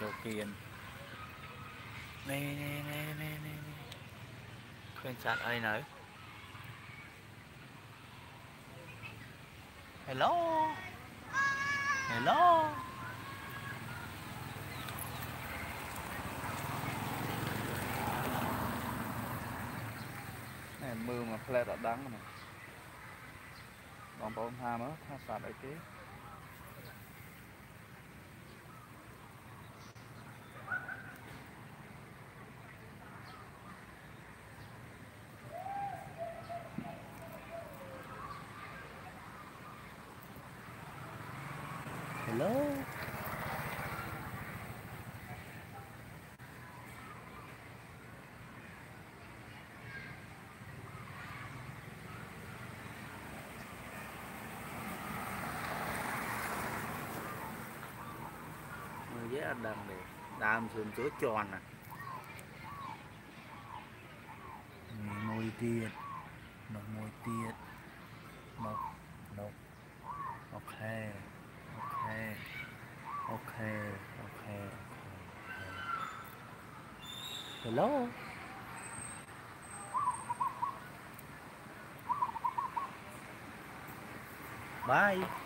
châu Kiên. Nè khuyên sạc ai nữa. Hello này mưa mà flash đã đắng này. Bọn bọn tham á, tham sạc đại kế. Hello. Người dễ đầm để đàm xuống chỗ tròn à. Môi tiệt. Okay. Hello. Bye.